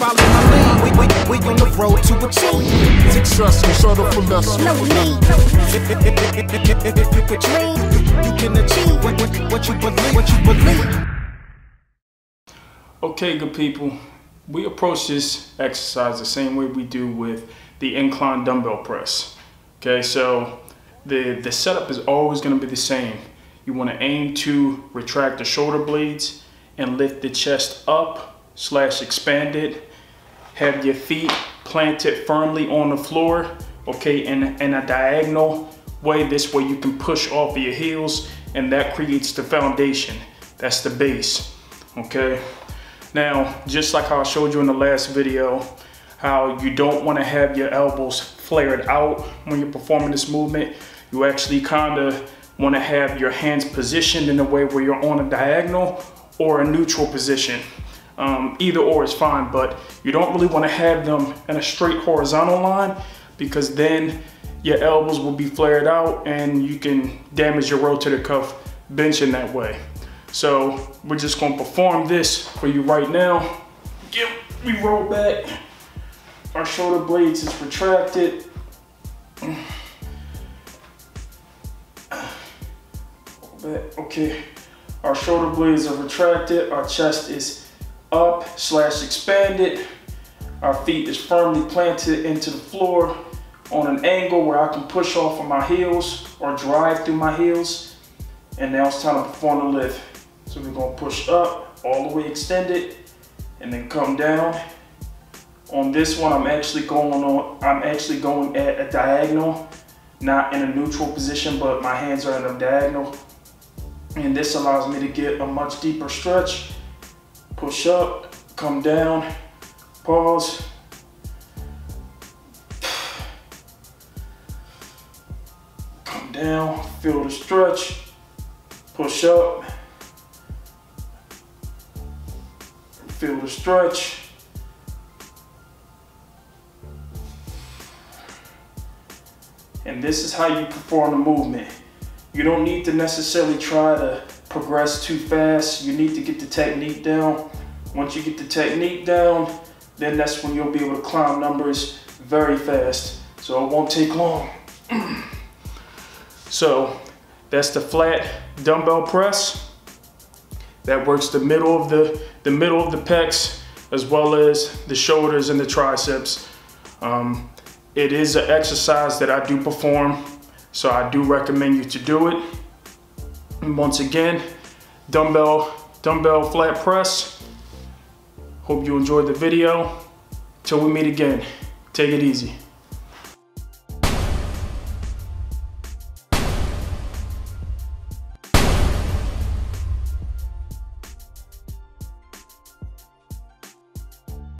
follow my lead. We on the road to achieve success, no settle for less. No need. If you could dream, you can achieve what you believe. Okay, good people. We approach this exercise the same way we do with the incline dumbbell press. Okay, so the setup is always going to be the same. You want to aim to retract the shoulder blades and lift the chest up / expand it. Have your feet planted firmly on the floor, okay, in a diagonal way. This way you can push off of your heels, and that creates the foundation. That's the base, okay? Now, just like how I showed you in the last video, how you don't want to have your elbows flared out when you're performing this movement. You actually kind of want to have your hands positioned in a way where you're on a diagonal or a neutral position. Either or is fine, but you don't really want to have them in a straight horizontal line, because then your elbows will be flared out and you can damage your rotator cuff benching that way. So we're just going to perform this for you right now. We roll back. Our shoulder blades is retracted. Okay, our shoulder blades are retracted. Our chest is up / expanded. Our feet is firmly planted into the floor on an angle where I can push off of my heels or drive through my heels. And now it's time to perform the lift. So we're gonna push up, all the way extended, and then come down. On this one, I'm actually going at a diagonal, not in a neutral position, but my hands are in a diagonal. And this allows me to get a much deeper stretch. Push up, come down, pause. Come down, feel the stretch, push up. Feel the stretch. And this is how you perform the movement. You don't need to necessarily try to progress too fast. You need to get the technique down. Once you get the technique down, then that's when you'll be able to climb numbers very fast. So it won't take long. So that's the flat dumbbell press. That works the middle of the pecs, as well as the shoulders and the triceps. It is an exercise that I do perform, so I do recommend you to do it. And once again, dumbbell flat press. Hope you enjoyed the video. Till we meet again, take it easy.